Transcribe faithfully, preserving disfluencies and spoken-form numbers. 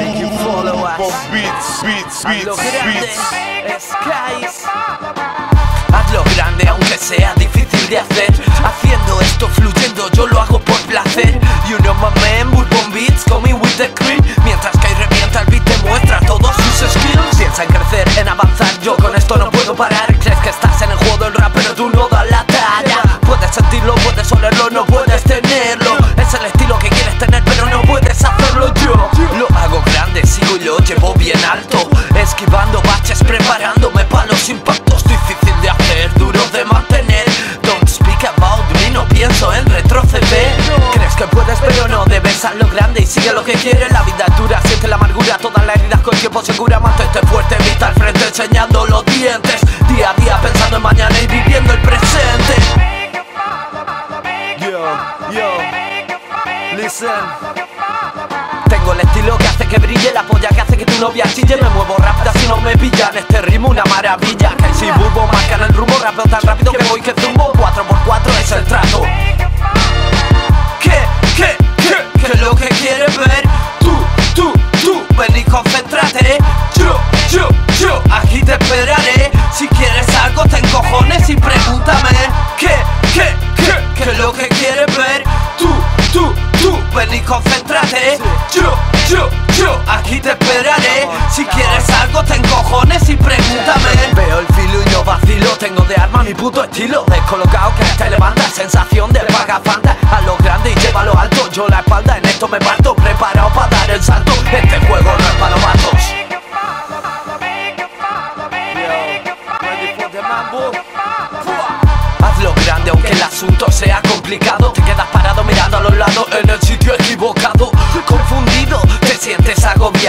make you follow us. Beats, beats, beats, beats. Skies. Hazlo grande aunque sea difícil de hacer. Haciendo esto fluyendo, yo lo hago por placer. You know my man, Bourbonbeats, coming with the cream. Mientras que revienta el beat te muestra todos sus skills. Piensa en crecer, en avanzar, yo con esto no puedo parar. Crees que estás en el juego del rap pero tú no das la talla. Puedes sentirlo, puedes olerlo, no puedes tenerlo. Es el estilo que quieres tener pero no puedes hacerlo yo. Lo hago grande, sigo y lo llevo bien alto. Esquivando baches, preparándome pa' los impactos. Difícil de hacer, duro de mantener. Don't speak about me, no pienso en retroceder. Crees que puedes pero no debes, haz lo grande y sigue lo que quieres. La vida es dura, siente la amargura, todas las heridas con tiempo se cura. Mantente fuerte, vista al frente, enseñando los dientes. Día a día pensando en mañana y viviendo el presente. Yo, yo, listen. Tengo el estilo que hace que brille, la polla que hace que tu novia chille. Me muevo rápido si no me pillan, este ritmo una maravilla. Casey y Bulbo marcan el rumbo, rapeo tan rápido que voy que zumbo. Cuatro por cuatro es el trato. ¿Qué, qué, qué? ¿Qué es lo que quieres ver? Tú, tú, tú, ven y concéntrate. Yo, yo, yo, aquí te esperaré. Si quieres algo te encojones y pregúntame. ¿Qué, qué, qué? ¿Qué es lo que quieres ver? Tú, tú, tú, ven y concéntrate. Yo, yo, yo, aquí te esperaré. Si quieres algo te encojones y pregúntame. Veo el filo y no vacilo, tengo de arma mi puto estilo. Descolocado que te levanta, sensación de vagafanta. A lo grande y llévalo alto, yo la espalda en esto me parto. Preparado para dar el salto, este juego no es para los vatos. Hazlo grande aunque el asunto sea complicado. Te quedas parado mirando a los lados en el sitio equivocado. Confundido, te sientes agobiado.